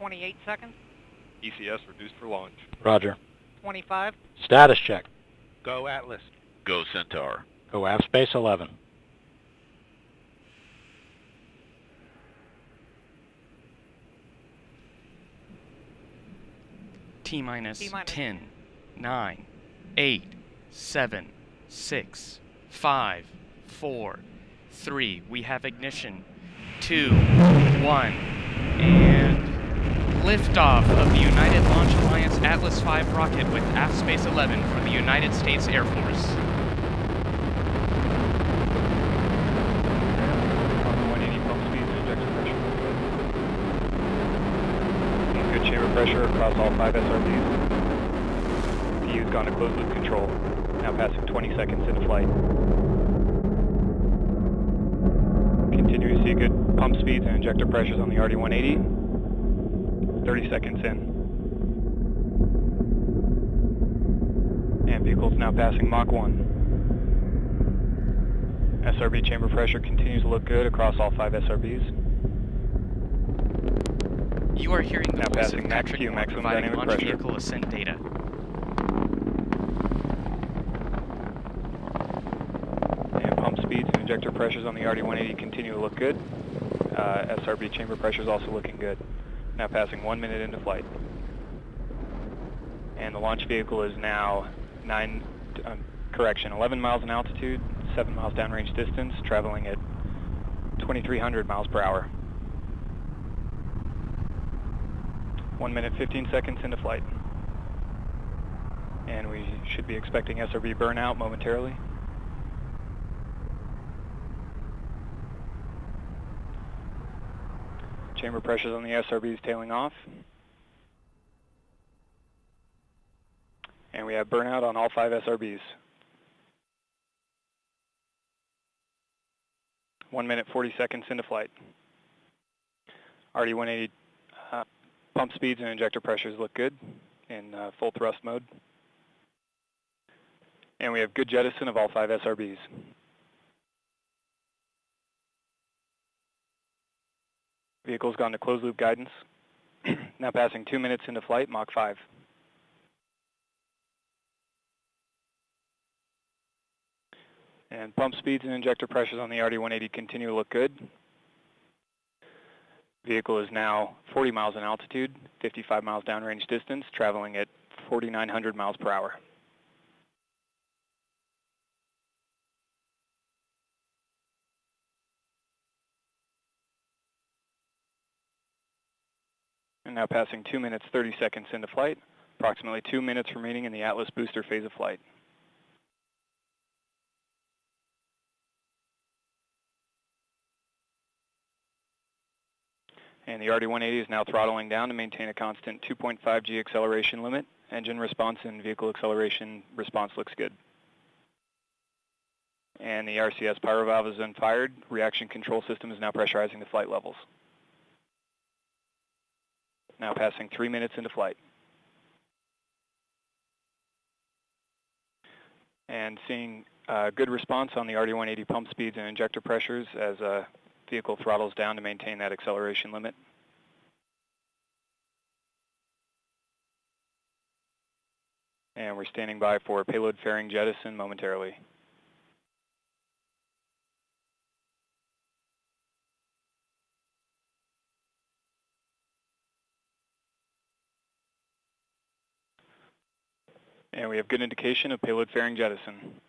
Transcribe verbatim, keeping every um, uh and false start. twenty-eight seconds. E C S reduced for launch. Roger. twenty-five. Status check. Go Atlas. Go Centaur. Go A F S P C eleven. T-minus ten, nine, eight, seven, six, five, four, three. We have ignition. Two, one, and liftoff of the United Launch Alliance Atlas V rocket with A F S P C eleven for the United States Air Force. R D one eighty pump speed and injection pressure. Good chamber pressure across all five S R Bs. P U's gone to closed loop control. Now passing twenty seconds into flight. Continue to see good pump speeds and injector pressures on the R D one eighty. thirty seconds in. And vehicle's now passing Mach one. S R B chamber pressure continues to look good across all five S R Bs. You are hearing the now passing Max Q, maximum dynamic pressure. Launch vehicle ascent data. And pump speeds and injector pressures on the R D one eighty continue to look good. Uh, S R B chamber pressure is also looking good. Now passing one minute into flight. And the launch vehicle is now nine, uh, correction, eleven miles in altitude, seven miles downrange distance, traveling at twenty-three hundred miles per hour. One minute, fifteen seconds into flight. And we should be expecting S R B burnout momentarily. Chamber pressures on the S R B is tailing off. And we have burnout on all five S R Bs. One minute, forty seconds into flight. R D one eighty uh, pump speeds and injector pressures look good in uh, full thrust mode. And we have good jettison of all five S R Bs. Vehicle's gone to closed loop guidance. Now passing two minutes into flight, Mach five. And pump speeds and injector pressures on the R D one eighty continue to look good. Vehicle is now forty miles in altitude, fifty-five miles downrange distance, traveling at forty-nine hundred miles per hour. Now passing two minutes, thirty seconds into flight, approximately two minutes remaining in the Atlas booster phase of flight. And the R D one eighty is now throttling down to maintain a constant two point five G acceleration limit. Engine response and vehicle acceleration response looks good. And the R C S pyro valve is unfired. Reaction control system is now pressurizing the flight levels. Now passing three minutes into flight. And seeing uh, good response on the R D one eighty pump speeds and injector pressures as a uh, vehicle throttles down to maintain that acceleration limit. And we're standing by for payload fairing jettison momentarily. And we have good indication of payload fairing jettison.